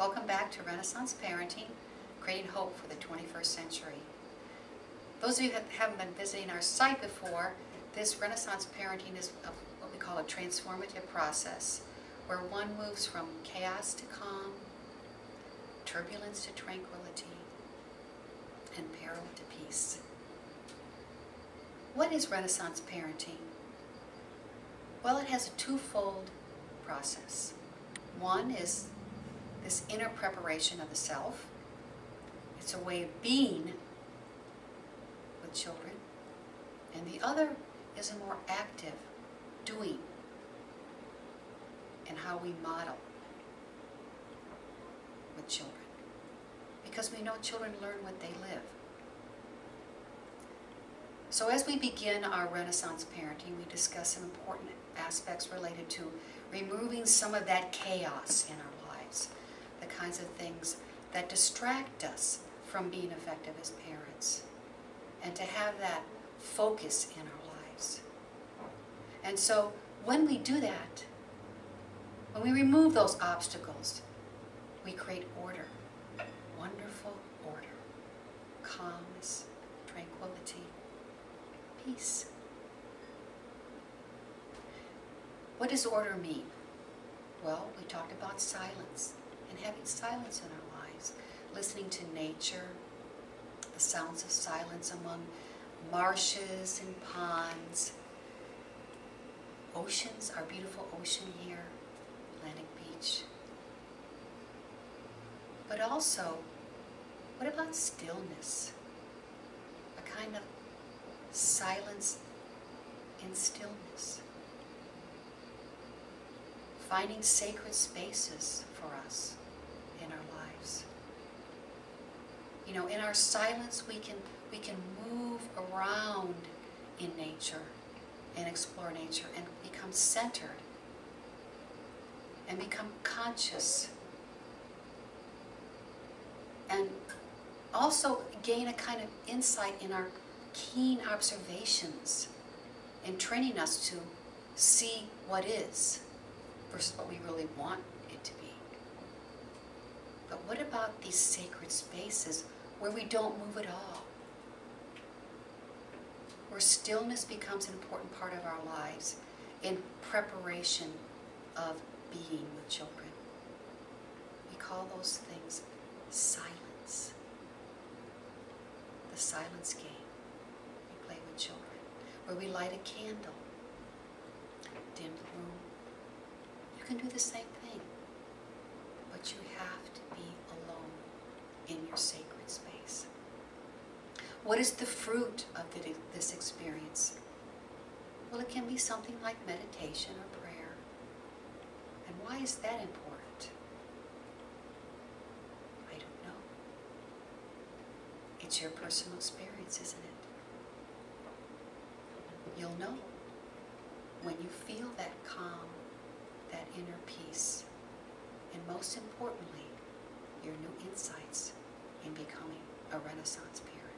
Welcome back to Renaissance Parenting, Creating Hope for the 21st Century. Those of you that haven't been visiting our site before, this Renaissance Parenting is what we call a transformative process, where one moves from chaos to calm, turbulence to tranquility, and peril to peace. What is Renaissance Parenting? Well, it has a twofold process. One is this inner preparation of the self. It's a way of being with children. And the other is a more active doing and how we model with children. Because we know children learn what they live. So as we begin our Renaissance Parenting, we discuss some important aspects related to removing some of that chaos in our lives, the kinds of things that distract us from being effective as parents, and to have that focus in our lives. And so when we do that, when we remove those obstacles, we create order, wonderful order, calmness, tranquility, peace. What does order mean? Well, we talked about silence and having silence in our lives, listening to nature, the sounds of silence among marshes and ponds, oceans, our beautiful ocean here, Atlantic Beach. But also, what about stillness? A kind of silence and stillness. Finding sacred spaces for us in our lives. You know, in our silence we can move around in nature and explore nature and become centered and become conscious and also gain a kind of insight in our keen observations and training us to see what is versus what we really want it to be. But what about these sacred spaces where we don't move at all? Where stillness becomes an important part of our lives in preparation of being with children. We call those things silence. The silence game. With children, where we light a candle, dim the room. You can do the same thing, but you have to be alone in your sacred space. What is the fruit of this experience? Well, it can be something like meditation or prayer. And why is that important? I don't know. It's your personal experience, isn't it? You'll know when you feel that calm, that inner peace, and most importantly, your new insights in becoming a Renaissance parent.